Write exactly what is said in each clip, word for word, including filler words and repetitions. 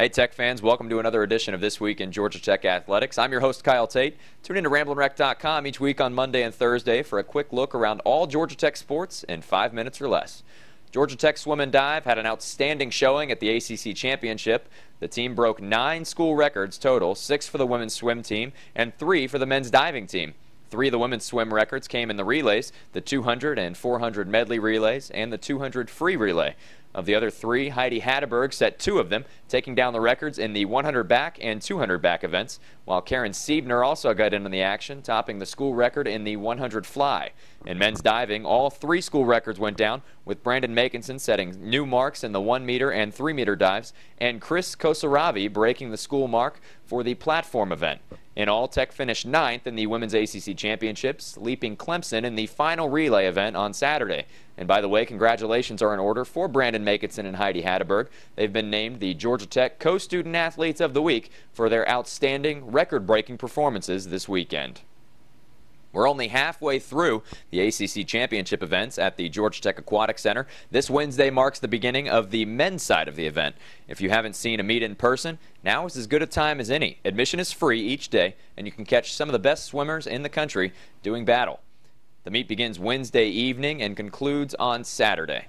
Hey Tech fans, welcome to another edition of This Week in Georgia Tech Athletics. I'm your host Kyle Tait. Tune in to Ramblin' Rec dot com each week on Monday and Thursday for a quick look around all Georgia Tech sports in five minutes or less. Georgia Tech swim and dive had an outstanding showing at the A C C Championship. The team broke nine school records total, six for the women's swim team and three for the men's diving team. Three of the women's swim records came in the relays, the two hundred and four hundred medley relays, and the two hundred free relay. Of the other three, Heidi Hatteberg set two of them, taking down the records in the one hundred back and two hundred back events, while Karen Siebner also got in on the action, topping the school record in the one hundred fly. In men's diving, all three school records went down, with Brandon Mackinson setting new marks in the one meter and three meter dives, and Chris Kosaravi breaking the school mark for the platform event. In all, Tech finished ninth in the Women's A C C Championships, leaping Clemson in the final relay event on Saturday. And by the way, congratulations are in order for Brandon Mackinson and Heidi Hatteberg. They've been named the Georgia Tech Co-Student Athletes of the Week for their outstanding, record-breaking performances this weekend. We're only halfway through the A C C Championship events at the Georgia Tech Aquatic Center. This Wednesday marks the beginning of the men's side of the event. If you haven't seen a meet in person, now is as good a time as any. Admission is free each day, and you can catch some of the best swimmers in the country doing battle. The meet begins Wednesday evening and concludes on Saturday.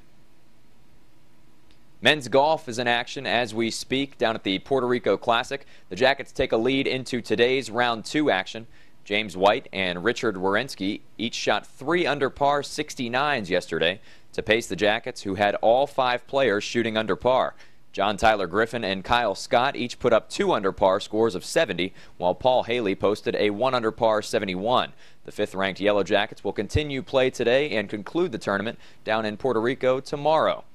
Men's golf is in action as we speak down at the Puerto Rico Classic. The Jackets take a lead into today's round two action. James White and Richard Worenski each shot three under par sixty-nines yesterday to pace the Jackets, who had all five players shooting under par. John Tyler Griffin and Kyle Scott each put up two under par scores of seventy, while Paul Haley posted a one under par seventy-one. The fifth-ranked Yellow Jackets will continue play today and conclude the tournament down in Puerto Rico tomorrow.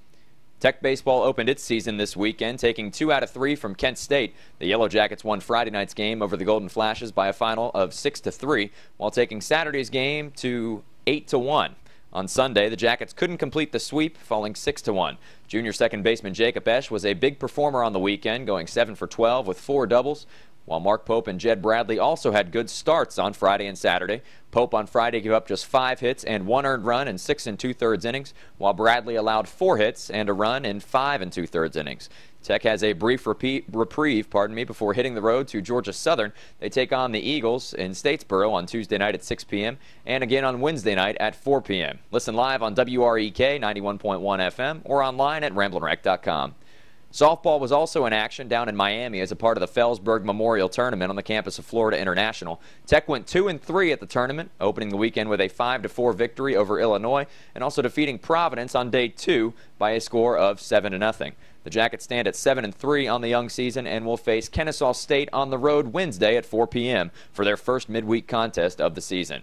Tech baseball opened its season this weekend, taking two out of three from Kent State. The Yellow Jackets won Friday night's game over the Golden Flashes by a final of six to three, while taking Saturday's game to eight to one. On Sunday, the Jackets couldn't complete the sweep, falling six to one. Junior second baseman Jacob Esch was a big performer on the weekend, going seven for twelve with four doubles, while Mark Pope and Jed Bradley also had good starts on Friday and Saturday. Pope on Friday gave up just five hits and one earned run in six and two-thirds innings, while Bradley allowed four hits and a run in five and two-thirds innings. Tech has a brief repeat, reprieve pardon me, before hitting the road to Georgia Southern. They take on the Eagles in Statesboro on Tuesday night at six p m and again on Wednesday night at four p m Listen live on W R E K ninety-one point one F M or online at Ramblin' Rec dot com. Softball was also in action down in Miami as a part of the Fellsburg Memorial Tournament on the campus of Florida International. Tech went two and three at the tournament, opening the weekend with a five to four victory over Illinois and also defeating Providence on day two by a score of seven to nothing. The Jackets stand at seven and three on the young season and will face Kennesaw State on the road Wednesday at four p m for their first midweek contest of the season.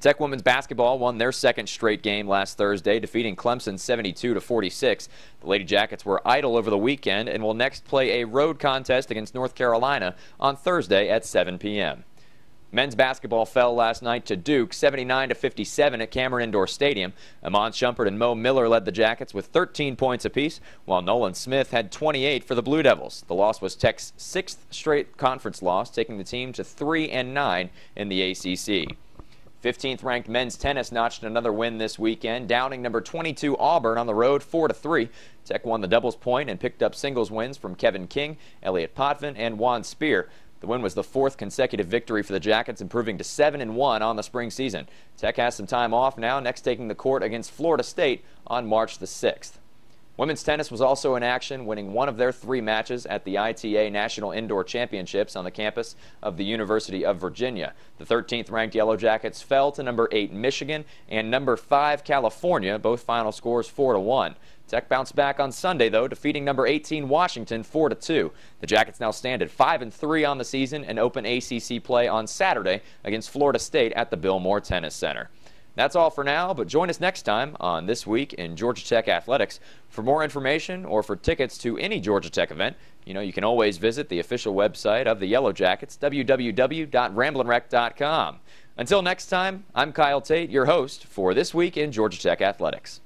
Tech women's basketball won their second straight game last Thursday, defeating Clemson seventy-two to forty-six. The Lady Jackets were idle over the weekend and will next play a road contest against North Carolina on Thursday at seven p m Men's basketball fell last night to Duke seventy-nine to fifty-seven at Cameron Indoor Stadium. Amon Schumpert and Mo Miller led the Jackets with thirteen points apiece, while Nolan Smith had twenty-eight for the Blue Devils. The loss was Tech's sixth straight conference loss, taking the team to three and nine in the A C C. fifteenth-ranked men's tennis notched another win this weekend, downing number twenty-two Auburn on the road four to three. Tech won the doubles point and picked up singles wins from Kevin King, Elliott Potvin, and Juan Speer. The win was the fourth consecutive victory for the Jackets, improving to seven and one on the spring season. Tech has some time off now, next taking the court against Florida State on March the sixth. Women's tennis was also in action, winning one of their three matches at the I T A National Indoor Championships on the campus of the University of Virginia. The thirteenth-ranked Yellow Jackets fell to number eight Michigan and number five California, both final scores four to one. Tech bounced back on Sunday, though, defeating number eighteen Washington four to two. The Jackets now stand at five and three on the season and open A C C play on Saturday against Florida State at the Bill Moore Tennis Center. That's all for now, but join us next time on This Week in Georgia Tech Athletics. For more information or for tickets to any Georgia Tech event, you know you can always visit the official website of the Yellow Jackets, w w w dot ramblin rec dot com. Until next time, I'm Kyle Tait, your host for This Week in Georgia Tech Athletics.